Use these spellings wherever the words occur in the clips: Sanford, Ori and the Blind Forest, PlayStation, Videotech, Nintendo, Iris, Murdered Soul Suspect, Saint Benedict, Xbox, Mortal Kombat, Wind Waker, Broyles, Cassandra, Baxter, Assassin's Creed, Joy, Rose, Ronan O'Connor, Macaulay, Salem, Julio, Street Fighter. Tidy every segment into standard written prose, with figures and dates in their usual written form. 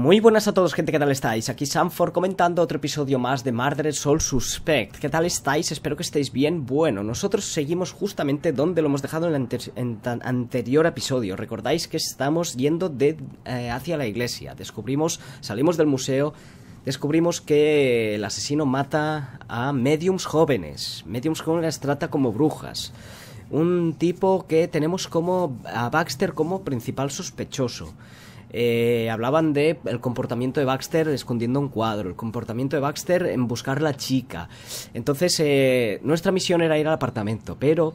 Muy buenas a todos, gente, ¿qué tal estáis? Aquí Sanford comentando otro episodio más de Murdered Soul Suspect. ¿Qué tal estáis? Espero que estéis bien. Bueno, nosotros seguimos justamente donde lo hemos dejado en el anterior episodio. Recordáis que estamos yendo hacia la iglesia. Salimos del museo, descubrimos que el asesino mata a mediums jóvenes. Mediums jóvenes las trata como brujas. Un tipo que tenemos a Baxter como principal sospechoso. Hablaban de el comportamiento de Baxter escondiendo un cuadro, el comportamiento de Baxter en buscar a la chica. Entonces nuestra misión era ir al apartamento, pero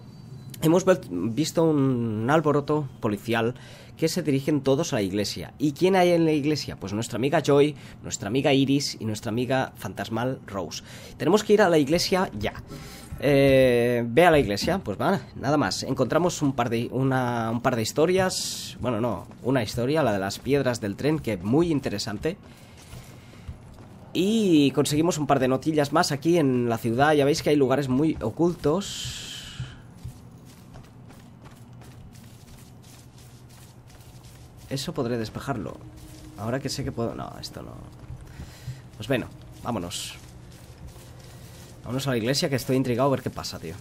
hemos visto un alboroto policial que se dirigen todos a la iglesia. ¿Y quién hay en la iglesia? Pues nuestra amiga Joy, nuestra amiga Iris y nuestra amiga fantasmal Rose. Tenemos que ir a la iglesia ya. Ve a la iglesia, pues va, nada más. Encontramos un par de historias. Bueno, no, una historia, la de las piedras del tren, que es muy interesante. Y conseguimos un par de notillas más aquí en la ciudad. Ya veis que hay lugares muy ocultos. Eso podré despejarlo. Ahora que sé que puedo... No, esto no. Pues bueno, vámonos. Vámonos a la iglesia, que estoy intrigado a ver qué pasa, tío.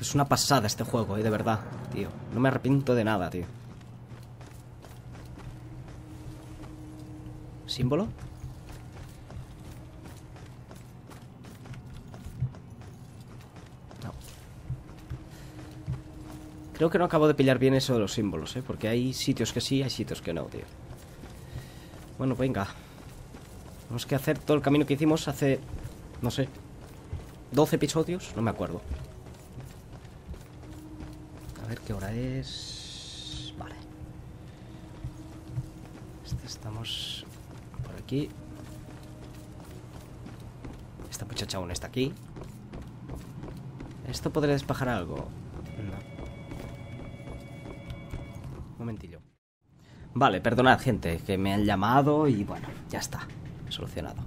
Es una pasada este juego, de verdad, tío. No me arrepiento de nada, tío. ¿Símbolo? Creo que no acabo de pillar bien eso de los símbolos, porque hay sitios que sí, hay sitios que no, tío. Bueno, venga. Tenemos que hacer todo el camino que hicimos hace, no sé, 12 episodios, no me acuerdo. A ver qué hora es... Vale. Estamos por aquí. Esta muchacha aún está aquí. ¿Esto podría despejar algo? No. Momentillo. Vale, perdonad, gente, que me han llamado y bueno, ya está, solucionado.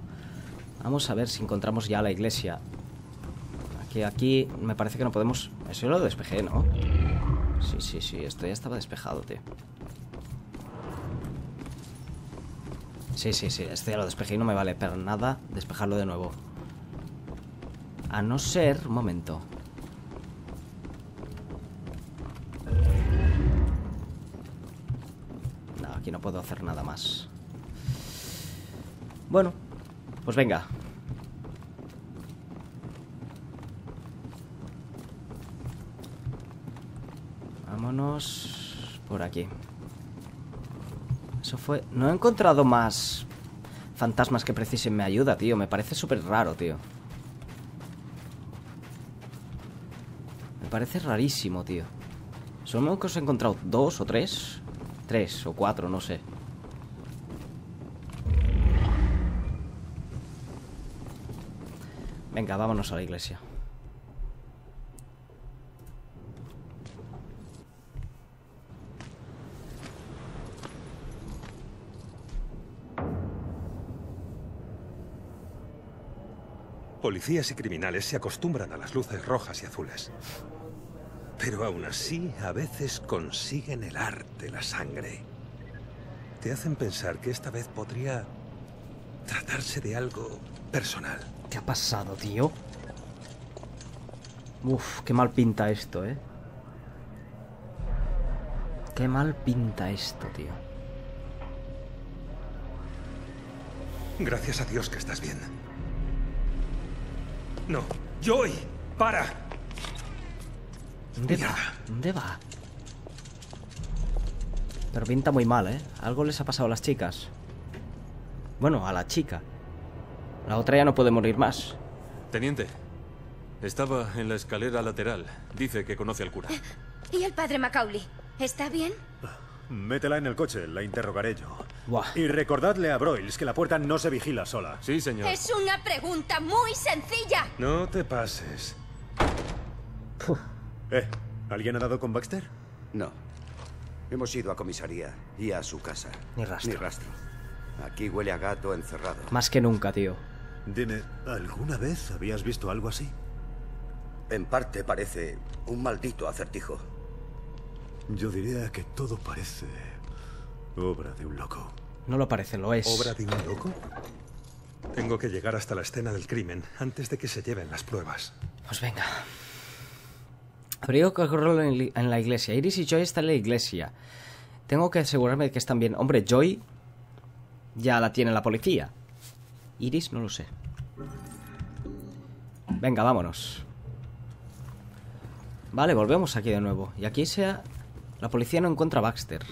Vamos a ver si encontramos ya la iglesia. Aquí me parece que no podemos... Eso yo lo despejé, ¿no? Sí, esto ya estaba despejado, tío. Sí, esto ya lo despejé y no me vale para nada despejarlo de nuevo. A no ser... Un momento... Y no puedo hacer nada más. Bueno, pues venga. Vámonos por aquí. Eso fue... No he encontrado más fantasmas que precisen mi ayuda, tío. Me parece súper raro, tío. Me parece rarísimo, tío. Solo que os he encontrado 2 o 3... 3 o 4, no sé. Venga, vámonos a la iglesia. Policías y criminales se acostumbran a las luces rojas y azules. Pero aún así, a veces consiguen helarte la sangre. Te hacen pensar que esta vez podría tratarse de algo personal. ¿Qué ha pasado, tío? Uf, qué mal pinta esto, Qué mal pinta esto, tío. Gracias a Dios que estás bien. No, Joy, para. ¿Dónde va? Pero pinta muy mal, Algo les ha pasado a las chicas. Bueno, a la chica. La otra ya no puede morir más. Teniente, estaba en la escalera lateral. Dice que conoce al cura. ¿Y el padre Macaulay? ¿Está bien? Métela en el coche, la interrogaré yo. Buah. Y recordadle a Broyles que la puerta no se vigila sola. Sí, señor. Es una pregunta muy sencilla. No te pases. Uf. ¿Alguien ha dado con Baxter? No. Hemos ido a comisaría y a su casa. Ni rastro. Aquí huele a gato encerrado. Más que nunca, tío. Dime, ¿alguna vez habías visto algo así? En parte parece un maldito acertijo. Yo diría que todo parece Obra de un loco. No lo parece, lo es. ¿Obra de un loco? Tengo que llegar hasta la escena del crimen antes de que se lleven las pruebas. Pues venga. Habría que correrlo en la iglesia. Iris y Joy están en la iglesia. Tengo que asegurarme de que están bien. Hombre, Joy ya la tiene la policía. Iris no lo sé. Venga, vámonos. Vale, volvemos aquí de nuevo. Y aquí sea... La policía no encuentra a Baxter.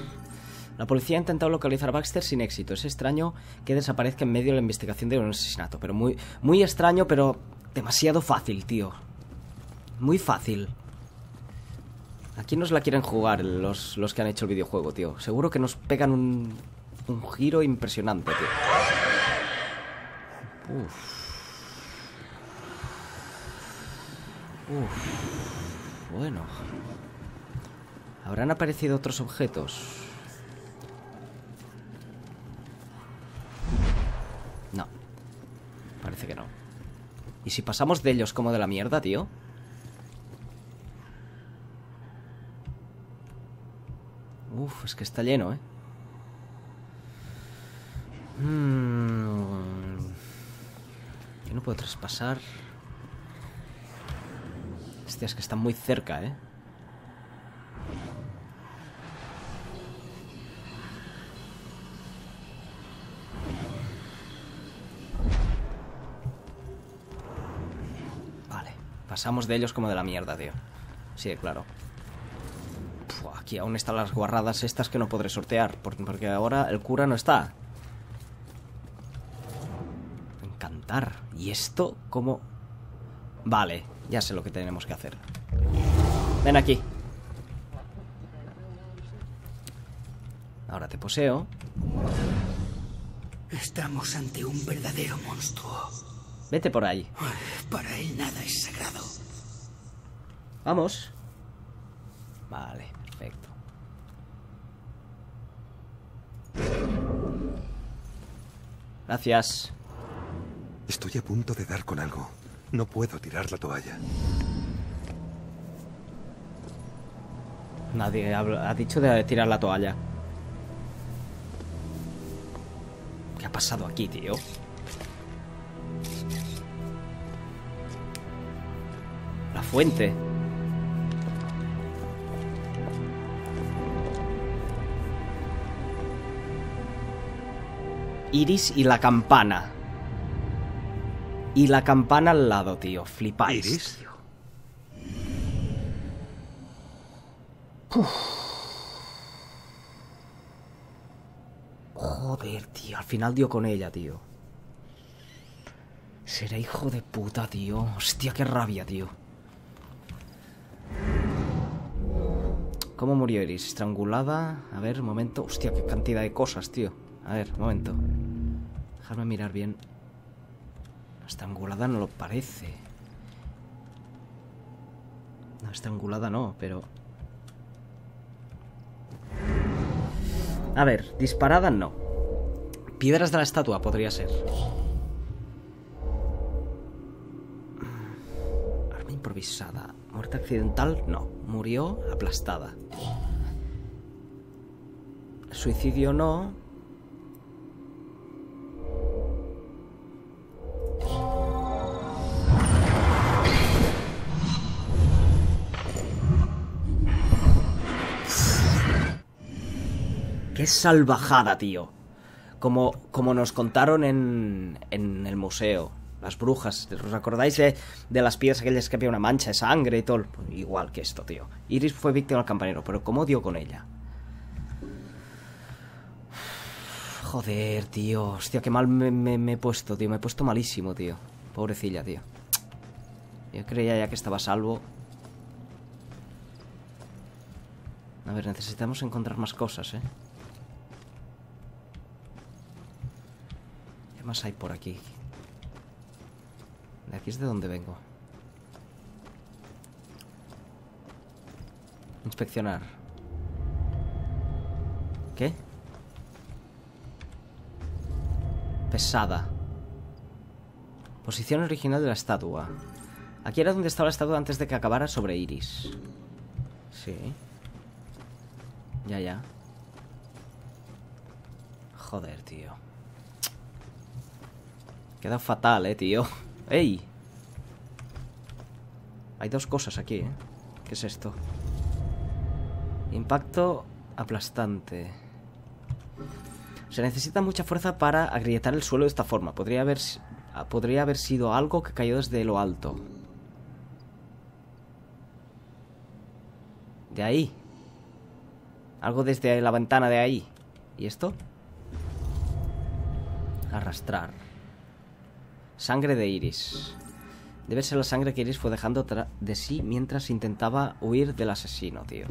La policía ha intentado localizar a Baxter sin éxito. Es extraño que desaparezca en medio de la investigación de un asesinato. Pero muy extraño, pero demasiado fácil, tío. Muy fácil. Aquí nos la quieren jugar los que han hecho el videojuego, tío. Seguro que nos pegan un giro impresionante, tío. Uff. Bueno. Habrán aparecido otros objetos. No. Parece que no. ¿Y si pasamos de ellos como de la mierda, tío? Uf, es que está lleno, ¿eh? Yo no puedo traspasar. Hostia, es que están muy cerca, ¿eh? Vale, pasamos de ellos como de la mierda, tío. Sí, claro. Aquí aún están las guarradas estas que no podré sortear, porque ahora el cura no está. Encantar. ¿Y esto cómo? Vale, ya sé lo que tenemos que hacer. Ven aquí. Ahora te poseo. Estamos ante un verdadero monstruo. Vete por ahí. Para él nada es sagrado. Vamos. Vale. Perfecto. Gracias. Estoy a punto de dar con algo. No puedo tirar la toalla. Nadie ha dicho de tirar la toalla. ¿Qué ha pasado aquí, tío? La fuente. Iris y la campana. Y la campana al lado, tío. Flipáis. ¿Iris? Tío. Joder, tío. Al final dio con ella, tío. Será hijo de puta, tío. Hostia, qué rabia, tío. ¿Cómo murió Iris? Estrangulada. A ver, un momento. Hostia, qué cantidad de cosas, tío. A ver, un momento. Dejadme mirar bien. Estrangulada no lo parece. No, estrangulada no, pero... A ver, disparada no. Piedras de la estatua podría ser. Arma improvisada. Muerte accidental no. Murió aplastada. Suicidio no. ¡Qué salvajada, tío! Como nos contaron en el museo. Las brujas. ¿Os acordáis de las piedras aquellas que había una mancha de sangre y todo? Igual que esto, tío. Iris fue víctima del campanero, pero ¿cómo dio con ella? Joder, tío. Hostia, qué mal me he puesto, tío. Me he puesto malísimo, tío. Pobrecilla, tío. Yo creía ya que estaba a salvo. A ver, necesitamos encontrar más cosas, ¿eh? Más hay por aquí. De aquí es de donde vengo. Inspeccionar. ¿Qué? Pesada. Posición original de la estatua. Aquí era donde estaba la estatua antes de que acabara sobre Iris. Sí. Ya. Joder, tío. Queda fatal, tío. ¡Ey! Hay dos cosas aquí, ¿eh? ¿Qué es esto? Impacto aplastante. Se necesita mucha fuerza para agrietar el suelo de esta forma. Podría haber sido algo que cayó desde lo alto. De ahí. Algo desde la ventana de ahí. ¿Y esto? Arrastrar. Sangre de Iris. Debe ser la sangre que Iris fue dejando de sí mientras intentaba huir del asesino, tío.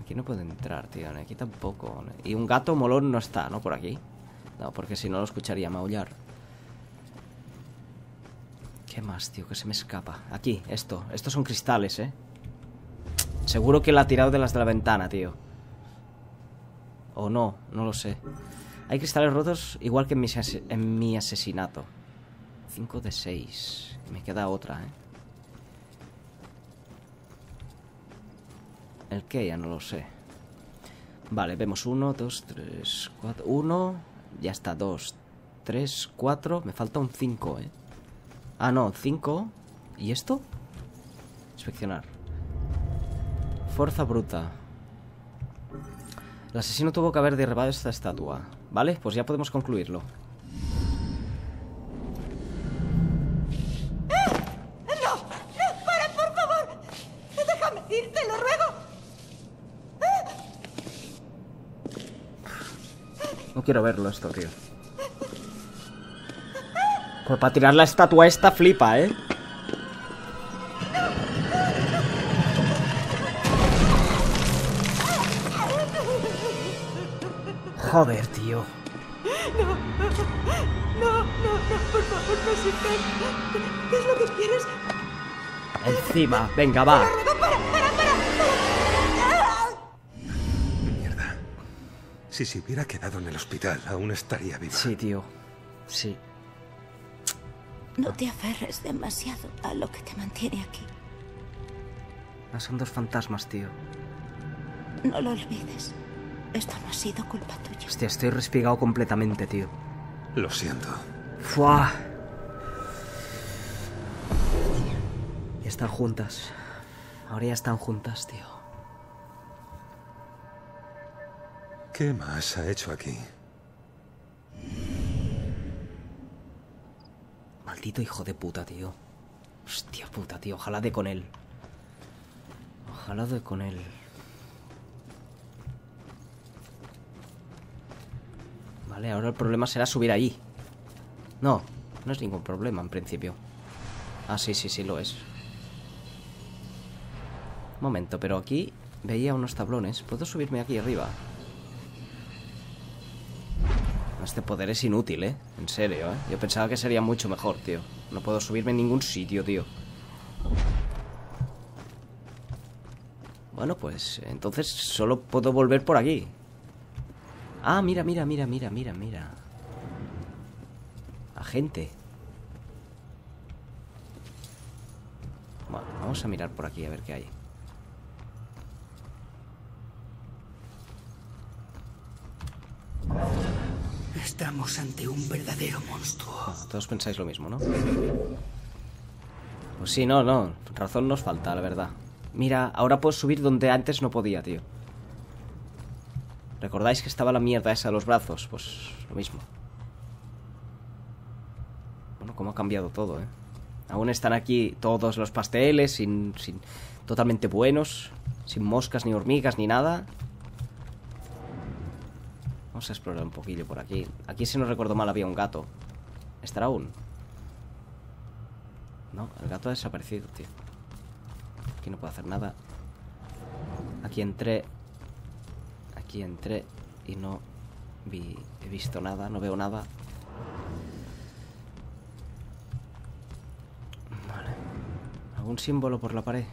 Aquí no puedo entrar, tío. Aquí tampoco. Y un gato molón no está, ¿no? Por aquí. No, porque si no lo escucharía maullar. ¿Qué más, tío? Que se me escapa. Aquí, esto. Estos son cristales, ¿eh? Seguro que la ha tirado de las de la ventana, tío. O no, no lo sé. Hay cristales rotos igual que en mi asesinato. 5 de 6. Me queda otra, ¿eh? ¿El qué? Ya no lo sé. Vale, vemos 1, 2, 3, 4. 1, ya está. 2, 3, 4. Me falta un 5, ¿eh? Ah, no, 5. ¿Y esto? Inspeccionar. Fuerza bruta. El asesino tuvo que haber derribado esta estatua. Vale, pues ya podemos concluirlo. ¡No! ¡No! ¡Para, por favor! ¡Déjame ir, te lo ruego! No quiero verlo esto, tío. Pues para tirar la estatua esta flipa, ¿eh? Joder, tío. No, por favor, no se pegue. ¿Qué es lo que quieres? Encima, venga, va. Para. Mierda. Si se hubiera quedado en el hospital, aún estaría viva. Sí, tío. Sí. No te aferres demasiado a lo que te mantiene aquí. Ah, son dos fantasmas, tío. No lo olvides. Esto no ha sido culpa tuya. Hostia, estoy respigado completamente, tío. Lo siento. ¡Fua! Ya están juntas. Ahora ya están juntas, tío. ¿Qué más ha hecho aquí? Maldito hijo de puta, tío. Hostia puta, tío. Ojalá dé con él. Ojalá dé con él. Vale, ahora el problema será subir allí. No, no es ningún problema en principio. Ah, sí, sí, sí lo es. Un momento, pero aquí veía unos tablones. ¿Puedo subirme aquí arriba? Este poder es inútil, ¿eh? En serio, ¿eh? Yo pensaba que sería mucho mejor, tío. No puedo subirme en ningún sitio, tío. Bueno, pues entonces solo puedo volver por aquí. Ah, mira, mira, mira, mira, mira, mira. Agente. Bueno, vamos a mirar por aquí a ver qué hay. Estamos ante un verdadero monstruo. Bueno, todos pensáis lo mismo, ¿no? Pues sí, no. Razón nos falta, la verdad. Mira, ahora puedo subir donde antes no podía, tío. ¿Recordáis que estaba la mierda esa de los brazos? Pues lo mismo. Bueno, cómo ha cambiado todo, ¿eh? Aún están aquí todos los pasteles, totalmente buenos, sin moscas, ni hormigas, ni nada. Vamos a explorar un poquillo por aquí. Aquí, si no recuerdo mal, había un gato. ¿Estará aún? No, el gato ha desaparecido, tío. Aquí no puedo hacer nada. Aquí entré... Y entré y no he visto nada, no veo nada. Vale. ¿Algún símbolo por la pared?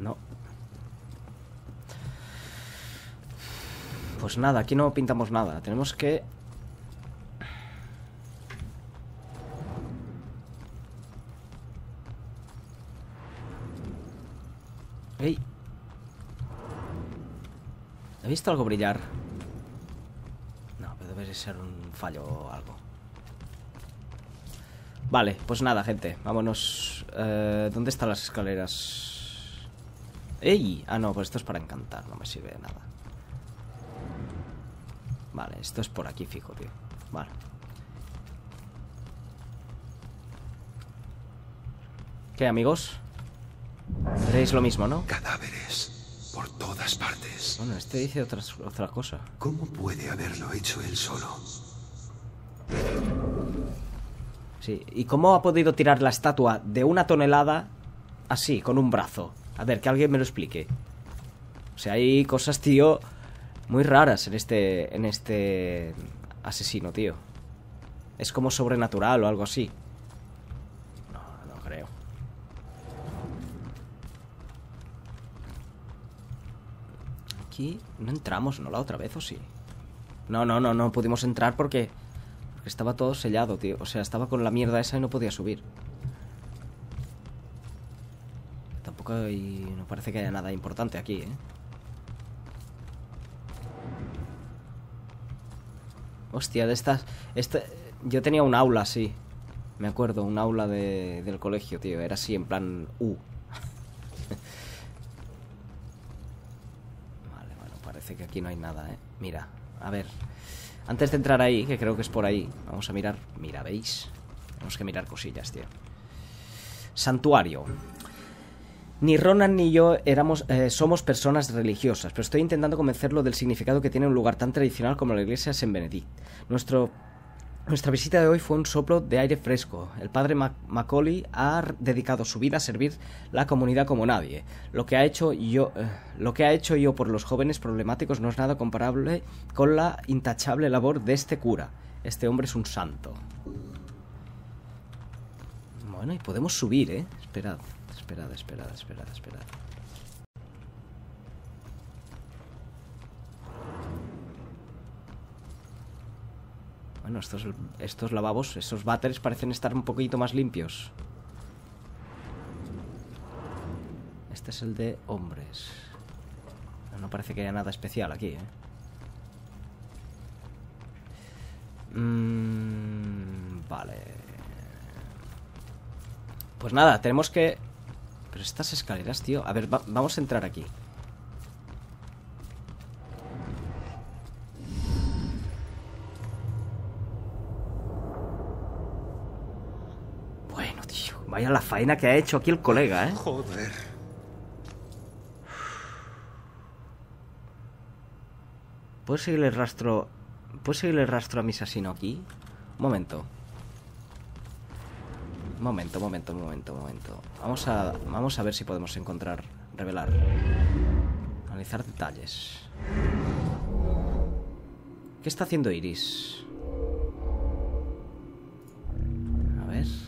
No. Pues nada, aquí no pintamos nada. Tenemos que Ey. ¿He visto algo brillar? No, pero debe ser un fallo o algo. Vale, pues nada, gente. Vámonos. ¿Dónde están las escaleras? ¡Ey! Ah, no, pues esto es para encantar. No me sirve de nada. Vale, esto es por aquí, fijo, tío. Vale. ¿Qué, amigos? Veréis lo mismo, ¿no? Cadáveres por todas partes. Bueno, este dice otra cosa. ¿Cómo puede haberlo hecho él solo? Sí, ¿y cómo ha podido tirar la estatua de 1 tonelada así, con un brazo? A ver, que alguien me lo explique. O sea, hay cosas, tío, muy raras en este asesino, tío. Es como sobrenatural o algo así. Aquí no entramos, ¿no? La otra vez, ¿o sí? No pudimos entrar porque estaba todo sellado, tío. O sea, estaba con la mierda esa y no podía subir. Tampoco hay... no parece que haya nada importante aquí, ¿eh? Hostia, de estas... yo tenía un aula así. Me acuerdo, un aula del colegio, tío. Era así, en plan U. Que aquí no hay nada, ¿eh? Mira, a ver. Antes de entrar ahí, que creo que es por ahí, vamos a mirar. Mira, ¿veis? Tenemos que mirar cosillas, tío. Santuario. Ni Ronan ni yo somos personas religiosas, pero estoy intentando convencerlo del significado que tiene un lugar tan tradicional como la iglesia Saint Benedict. Nuestra visita de hoy fue un soplo de aire fresco. El padre Macaulay ha dedicado su vida a servir la comunidad como nadie. Lo que ha hecho yo por los jóvenes problemáticos no es nada comparable con la intachable labor de este cura. Este hombre es un santo. Bueno, y podemos subir, ¿eh? Esperad. Bueno, estos lavabos, esos váteres parecen estar un poquito más limpios. Este es el de hombres. No parece que haya nada especial aquí, ¿eh? Vale. Pues nada, tenemos que... Pero estas escaleras, tío... A ver, vamos a entrar aquí. Vaya la faena que ha hecho aquí el colega, ¿eh? Joder. ¿Puedo seguirle el rastro? ¿Puedo seguirle el rastro a mi asesino aquí? Un momento. Vamos a ver si podemos encontrar... Revelar. Analizar detalles. ¿Qué está haciendo Iris?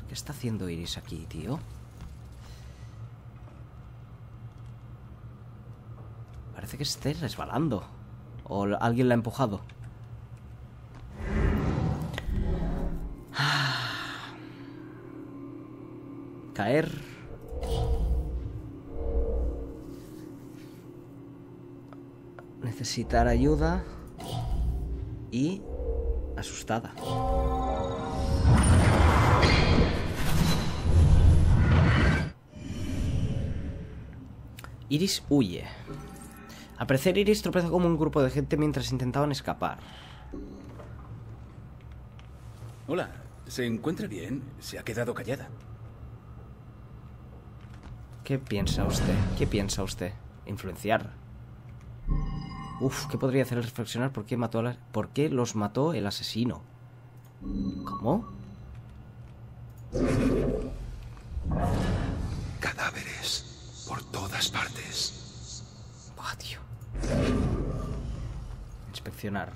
¿Qué está haciendo Iris aquí, tío? Parece que esté resbalando. O alguien la ha empujado. Caer. Necesitar ayuda. Y... asustada. Iris huye. Al parecer, Iris tropezó como un grupo de gente mientras intentaban escapar. Hola, ¿se encuentra bien? Se ha quedado callada. ¿Qué piensa usted? ¿Qué piensa usted? Influenciar. Uf, ¿qué podría hacer reflexionar por qué los mató el asesino? ¿Cómo? Cadáveres. Por todas partes. Buah, tío. Inspeccionar.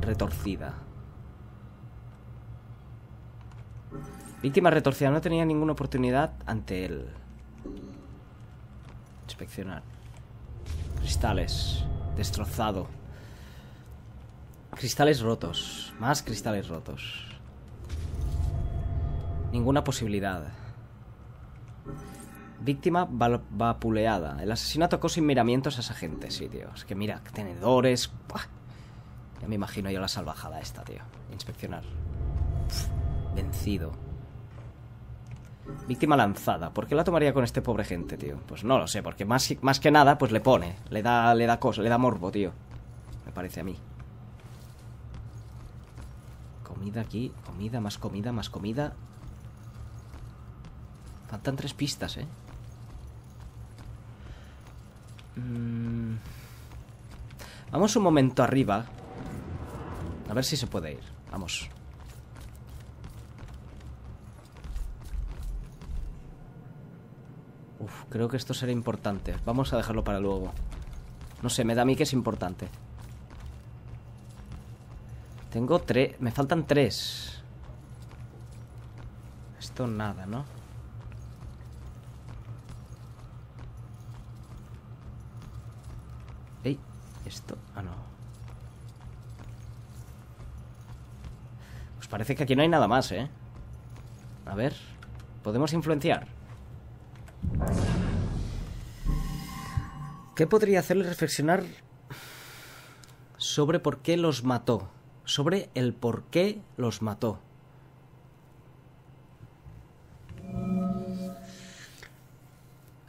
Retorcida. Víctima retorcida. No tenía ninguna oportunidad ante él. Inspeccionar. Cristales. Destrozado. Cristales rotos. Más cristales rotos. Ninguna posibilidad. Víctima vapuleada. El asesino atacó sin miramientos a esa gente, sí, tío. Es que mira, tenedores... ¡buah! Ya me imagino yo la salvajada esta, tío. Inspeccionar. Pff, vencido. Víctima lanzada. ¿Por qué la tomaría con este pobre gente, tío? Pues no lo sé, porque más que nada, pues le pone. Le da cosa, le da morbo, tío. Me parece a mí. Comida aquí. Comida, más comida, más comida. Faltan 3 pistas, ¿eh? Vamos un momento arriba. A ver si se puede ir. Vamos. Uf, creo que esto será importante. Vamos a dejarlo para luego. No sé, me da a mí que es importante. Tengo 3... Me faltan 3. Esto nada, ¿no? Ey, esto... Ah, no. Pues parece que aquí no hay nada más, ¿eh? A ver... ¿Podemos influenciar? ¿Qué podría hacerle reflexionar sobre por qué los mató? Sobre el por qué los mató.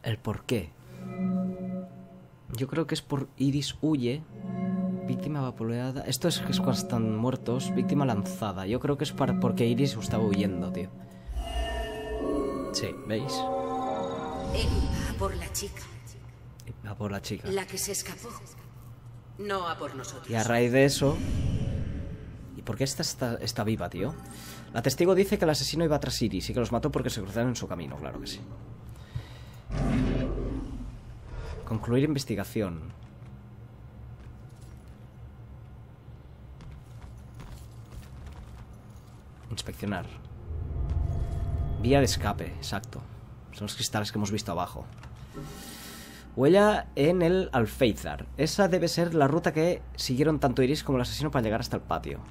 El por qué. Yo creo que es por Iris huye. Víctima vapuleada. Esto es que es cuando están muertos. Víctima lanzada. Yo creo que es porque Iris estaba huyendo, tío. Sí, ¿veis? Él va por la chica. Va por la chica. La que se escapó. No a por nosotros. Y a raíz de eso... ¿Y por qué esta está viva, tío? La testigo dice que el asesino iba tras Iris y que los mató porque se cruzaron en su camino. Claro que sí. Concluir investigación. Inspeccionar. Vía de escape, exacto. Son los cristales que hemos visto abajo. Huella en el alféizar. Esa debe ser la ruta que siguieron tanto Iris como el asesino para llegar hasta el patio.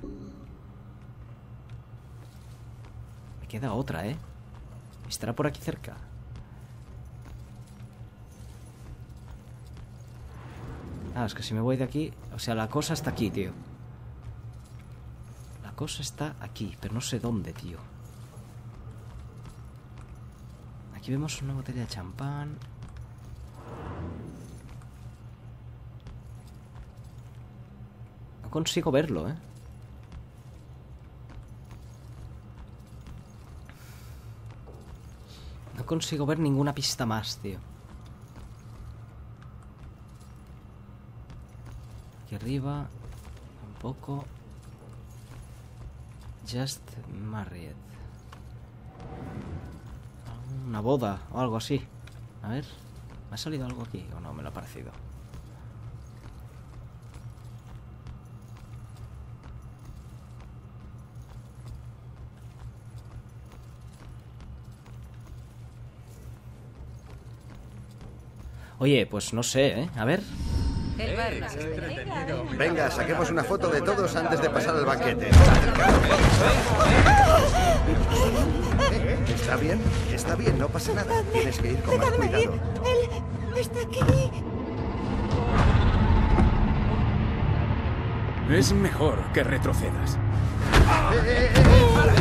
Me queda otra, ¿eh? ¿Estará por aquí cerca? Ah, es que si me voy de aquí... O sea, la cosa está aquí, tío. La cosa está aquí, pero no sé dónde, tío. Aquí vemos una botella de champán... Consigo verlo, ¿eh? No consigo ver ninguna pista más, tío. Aquí arriba... Tampoco... Just married. Una boda o algo así. A ver... ¿Me ha salido algo aquí o no? Me lo ha parecido. Oye, pues no sé, ¿eh? A ver. Venga, saquemos una foto de todos antes de pasar al banquete. ¿Está bien? Está bien, no pasa nada. Tienes que ir con más cuidado. Él está aquí. Es mejor que retrocedas. ¡Para!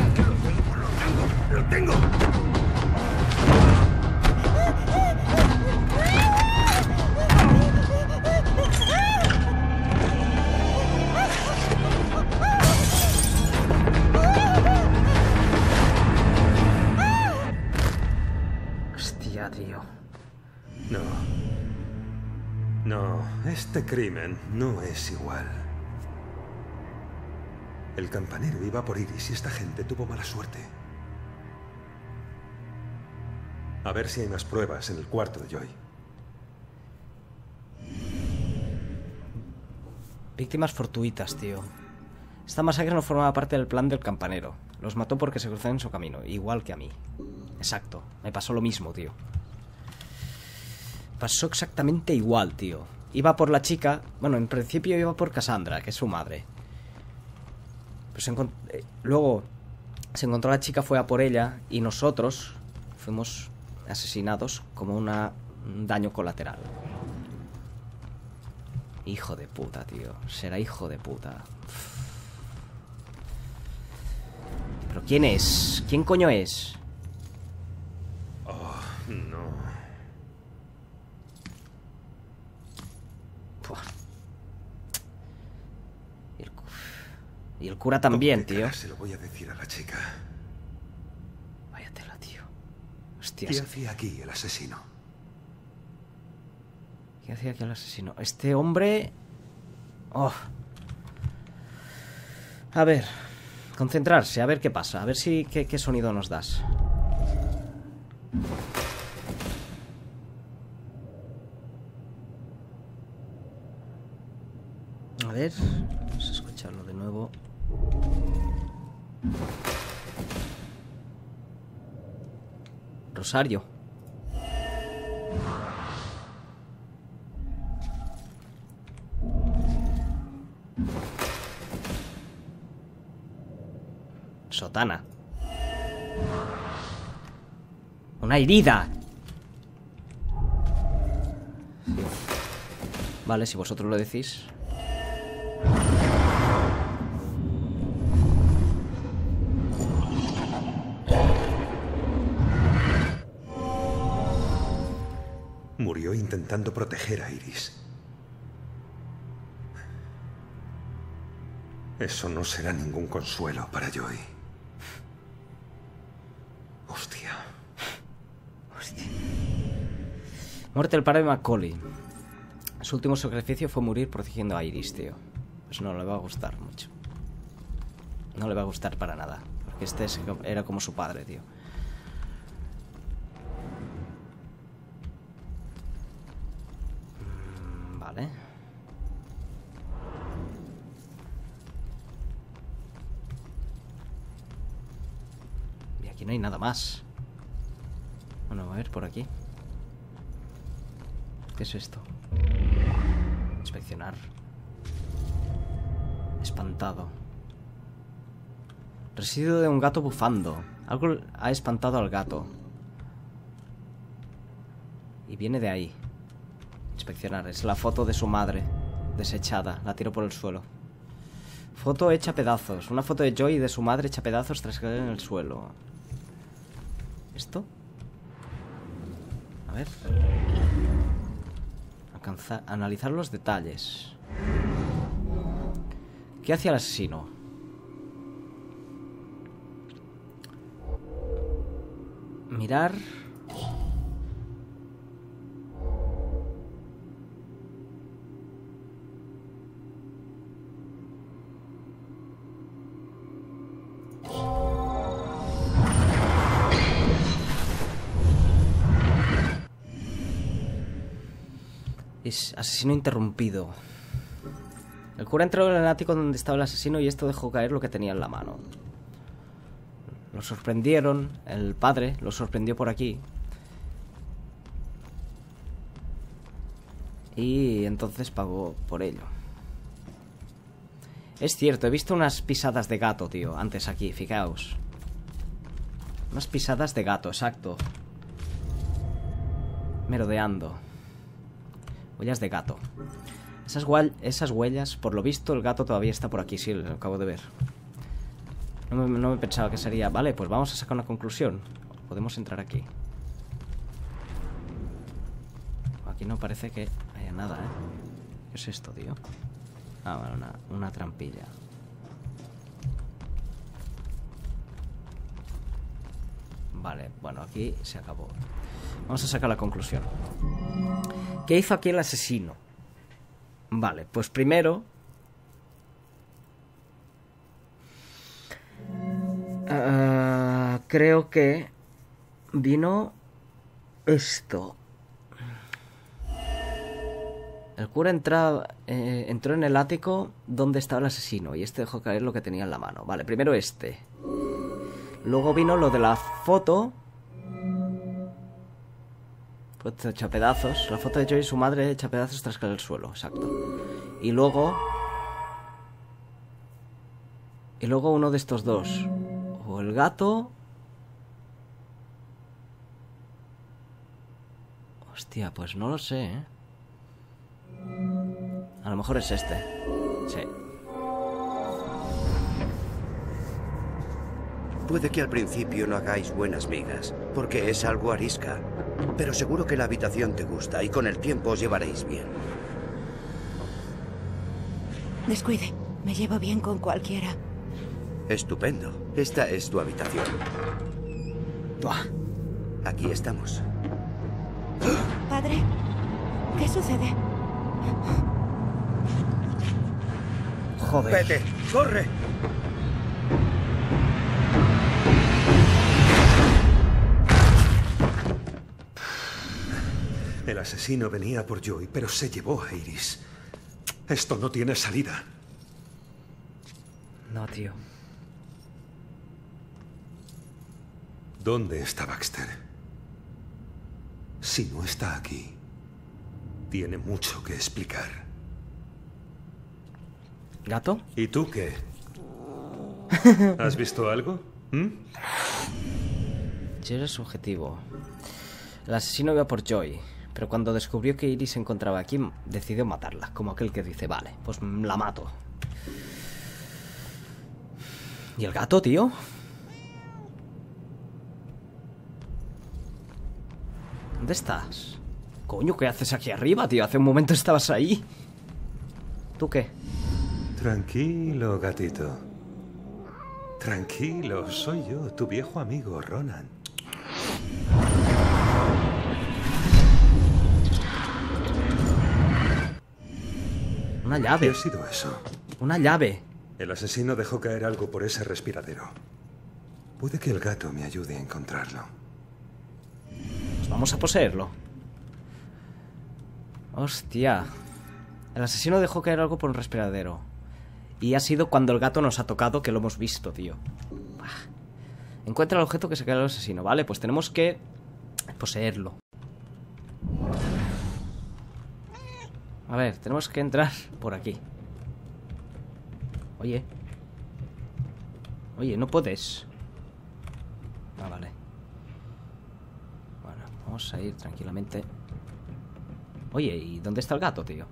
¡Lo tengo! Este crimen no es igual. El campanero iba por Iris y esta gente tuvo mala suerte. A ver si hay más pruebas en el cuarto de Joy. Víctimas fortuitas, tío. Esta masacre no formaba parte del plan del campanero. Los mató porque se cruzaron en su camino, igual que a mí. Exacto, me pasó lo mismo, tío. Pasó exactamente igual, tío. Iba por la chica... Bueno, en principio iba por Cassandra, que es su madre. Pues luego se encontró a la chica, fue a por ella. Y nosotros fuimos asesinados como un daño colateral. Hijo de puta, tío. Será hijo de puta. ¿Pero quién es? ¿Quién coño es? Oh, no. Buah. Y el cura también, tío. Se lo voy a decir a la chica. Váyatela, tío. Hostias. ¿Qué hacía aquí el asesino? ¿Qué hacía aquí el asesino? Este hombre... Oh. A ver... Concentrarse, a ver qué pasa. A ver si... ¿Qué sonido nos das? A ver... Vamos a escucharlo de nuevo. Rosario. Sotana. Una herida. Vale, si vosotros lo decís. Murió intentando proteger a Iris. Eso no será ningún consuelo para Joy. Muerte del padre de Macaulay. Su último sacrificio fue morir protegiendo a Iris, tío. Pues no le va a gustar mucho. No le va a gustar para nada. Porque este era como su padre, tío. Vale. Y aquí no hay nada más. Bueno, a ver por aquí. ¿Qué es esto? Inspeccionar. Espantado. Residuo de un gato bufando. Algo ha espantado al gato. Y viene de ahí. Inspeccionar. Es la foto de su madre. Desechada. La tiró por el suelo. Foto hecha pedazos. Una foto de Joy y de su madre hecha pedazos tras caer en el suelo. ¿Esto? A ver... Analizar los detalles. ¿Qué hacía el asesino? Mirar. Asesino interrumpido. El cura entró en el ático donde estaba el asesino y esto dejó caer lo que tenía en la mano. Lo sorprendieron. El padre lo sorprendió por aquí. Y entonces pagó por ello. Es cierto, he visto unas pisadas de gato, tío. Antes aquí, fijaos. Unas pisadas de gato, exacto. Merodeando. Huellas de gato. Esas huellas, por lo visto, el gato todavía está por aquí. Sí, lo acabo de ver. No me pensaba que sería... Vale, pues vamos a sacar una conclusión. Podemos entrar aquí. Aquí no parece que haya nada, ¿eh? ¿Qué es esto, tío? Ah, bueno, una trampilla. Vale, bueno, aquí se acabó. Vamos a sacar la conclusión. ¿Qué hizo aquí el asesino? Vale, pues primero... creo que... vino... esto. El cura entró en el ático donde estaba el asesino. Y este dejó caer lo que tenía en la mano. Vale, primero este. Luego vino lo de la foto... Foto hecha pedazos. La foto de Joy y su madre hecha pedazos tras caer al suelo. Exacto. Y luego... uno de estos dos. O el gato... Hostia, pues no lo sé, ¿eh? A lo mejor es este. Sí. Puede que al principio no hagáis buenas migas, porque es algo arisca. Pero seguro que la habitación te gusta y con el tiempo os llevaréis bien. Descuide, me llevo bien con cualquiera. Estupendo, esta es tu habitación. Buah. Aquí estamos. Padre, ¿qué sucede? Joder. Vete, corre. El asesino venía por Joy, pero se llevó a Iris. Esto no tiene salida. No, tío. ¿Dónde está Baxter? Si no está aquí, tiene mucho que explicar. ¿Gato? ¿Y tú qué? ¿Has visto algo? Yo era subjetivo. El asesino iba por Joy, pero cuando descubrió que Iris se encontraba aquí, decidió matarla, como aquel que dice, vale, pues la mato. ¿Y el gato, tío? ¿Dónde estás? Coño, ¿qué haces aquí arriba, tío? Hace un momento estabas ahí. ¿Tú qué? Tranquilo, gatito. Tranquilo, soy yo, tu viejo amigo, Ronan. Una llave. ¿Qué ha sido eso? Una llave. El asesino dejó caer algo por ese respiradero. Puede que el gato me ayude a encontrarlo. Pues vamos a poseerlo. Hostia. El asesino dejó caer algo por un respiradero. Y ha sido cuando el gato nos ha tocado que lo hemos visto, tío. Bah. Encuentra el objeto que se cae al asesino. Vale, pues tenemos que poseerlo. A ver, tenemos que entrar por aquí. Oye. Oye, no puedes. Ah, vale. Bueno, vamos a ir tranquilamente. Oye, ¿y dónde está el gato, tío?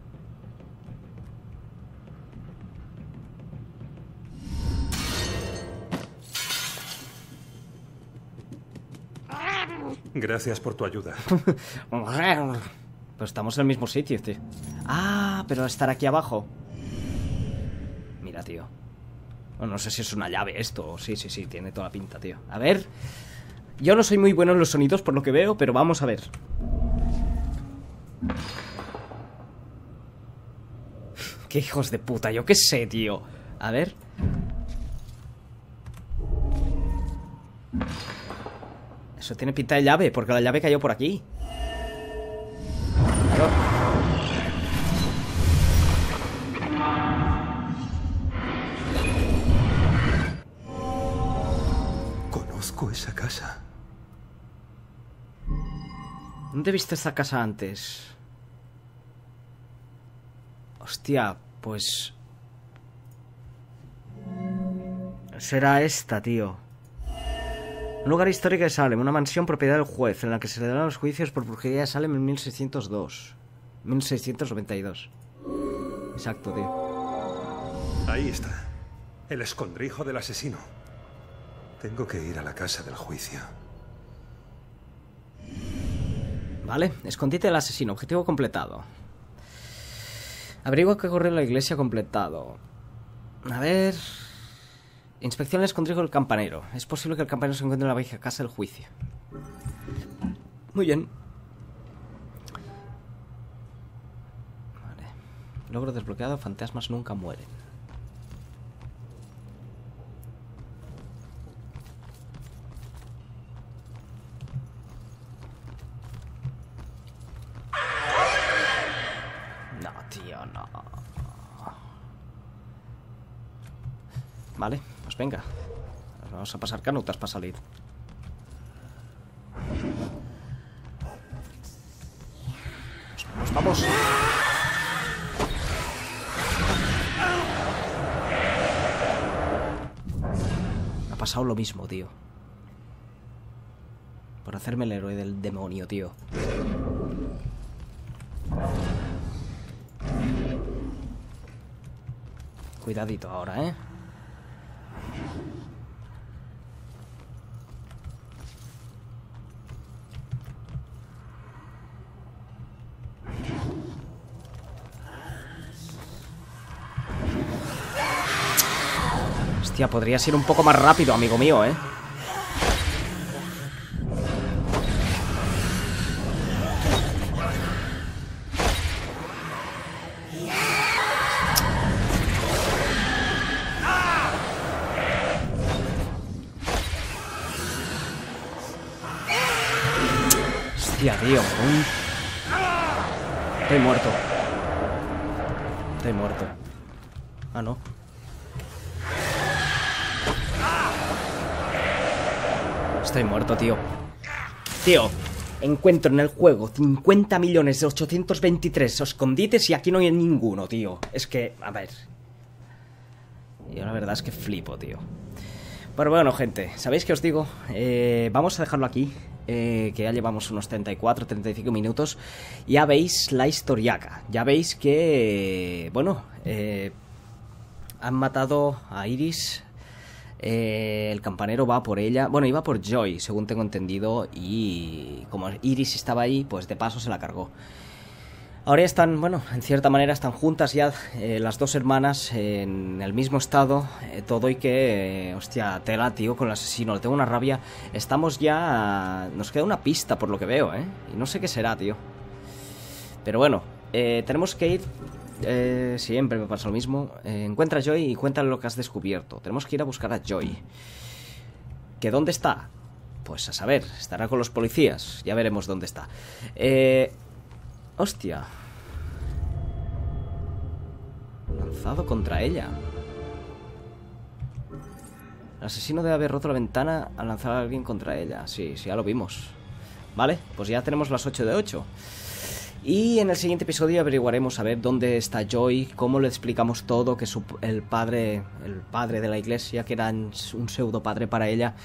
Gracias por tu ayuda. Pero estamos en el mismo sitio, tío. Ah, pero estar aquí abajo. Mira, tío. Bueno, no sé si es una llave esto. Sí, tiene toda la pinta, tío. A ver. Yo no soy muy bueno en los sonidos por lo que veo, pero vamos a ver. Qué hijos de puta, yo qué sé, tío. A ver. Eso tiene pinta de llave, porque la llave cayó por aquí. Conozco esa casa. ¿Dónde viste esta casa antes? Hostia, pues... será esta, tío. Un lugar histórico de Salem, una mansión propiedad del juez, en la que se le dan los juicios por brujería de Salem en 1602. 1692. Exacto, tío. Ahí está. El escondrijo del asesino. Tengo que ir a la casa del juicio. Vale, escondite del asesino. Objetivo completado. Averigua qué ocurrió en la iglesia, completado. A ver... inspección al escondrijo del campanero. Es posible que el campanero se encuentre en la vieja casa del juicio. Muy bien. Vale. Logro desbloqueado. Fantasmas nunca mueren. No, tío, no. Vale. Pues venga, vamos a pasar canutas para salir. Vamos. Ha pasado lo mismo, tío. Por hacerme el héroe del demonio, tío. Cuidadito ahora, ¿eh? Hostia, podrías ir un poco más rápido, amigo mío, ¿eh? Hostia, tío. Estoy muerto. Estoy muerto. Ah, no. Estoy muerto, tío. Tío, encuentro en el juego 50.823 escondites y aquí no hay ninguno, tío. Es que, a ver. Yo la verdad es que flipo, tío. Pero bueno, gente, ¿sabéis qué os digo? Vamos a dejarlo aquí. Que ya llevamos unos 34-35 minutos. Ya veis la historiaca. Ya veis que... Bueno, han matado a Iris. El campanero va por ella. Bueno, iba por Joy, según tengo entendido. Y como Iris estaba ahí, pues de paso se la cargó. Ahora están, bueno, en cierta manera están juntas ya, las dos hermanas, en el mismo estado, todo y que, hostia, tela, tío, con el asesino, le tengo una rabia. Estamos ya, nos queda una pista por lo que veo, y no sé qué será, tío. Pero bueno, tenemos que ir, siempre me pasa lo mismo, encuentra a Joy y cuéntale lo que has descubierto. Tenemos que ir a buscar a Joy. ¿Que dónde está? Pues a saber, estará con los policías, ya veremos dónde está. Hostia. Lanzado contra ella. El asesino debe haber roto la ventana al lanzar a alguien contra ella. Sí, sí, ya lo vimos. Vale, pues ya tenemos las 8 de 8. Y en el siguiente episodio averiguaremos a ver dónde está Joy, cómo le explicamos todo, que el padre de la iglesia, que era un pseudo padre para ella,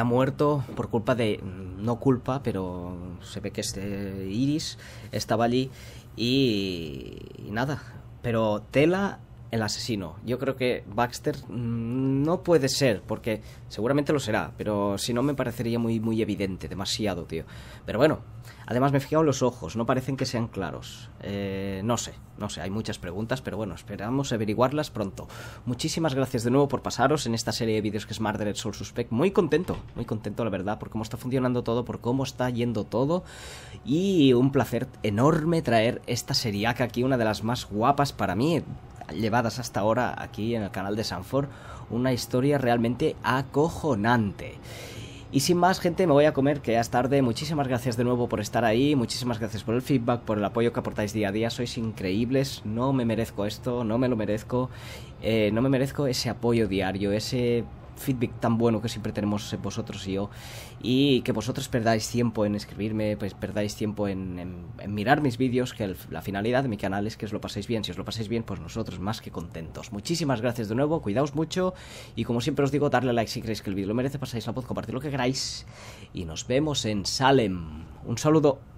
ha muerto por culpa de... No culpa, pero se ve que este Iris estaba allí y nada. Pero tela el asesino. Yo creo que Baxter no puede ser, porque seguramente lo será, pero si no me parecería muy evidente, demasiado, tío. Pero bueno, además me he fijado en los ojos, no parecen que sean claros. No sé, hay muchas preguntas, pero bueno, esperamos averiguarlas pronto. Muchísimas gracias de nuevo por pasaros en esta serie de vídeos que es Murdered Soul Suspect. Muy contento la verdad, por cómo está funcionando todo, por cómo está yendo todo. Y un placer enorme traer esta seriaca aquí, una de las más guapas para mí, llevadas hasta ahora aquí en el canal de Sanford. Una historia realmente acojonante. Y sin más, gente, me voy a comer, que ya es tarde. Muchísimas gracias de nuevo por estar ahí. Muchísimas gracias por el feedback, por el apoyo que aportáis día a día. Sois increíbles. No me merezco esto, no me lo merezco. No me merezco ese apoyo diario, ese feedback tan bueno que siempre tenemos vosotros y yo. Y que vosotros perdáis tiempo en escribirme, pues perdáis tiempo en mirar mis vídeos, que la finalidad de mi canal es que os lo paséis bien. Si os lo paséis bien, pues nosotros más que contentos. Muchísimas gracias de nuevo, cuidaos mucho y como siempre os digo, darle a like si creéis que el vídeo lo merece, pasáis la voz, compartid lo que queráis y nos vemos en Salem. Un saludo.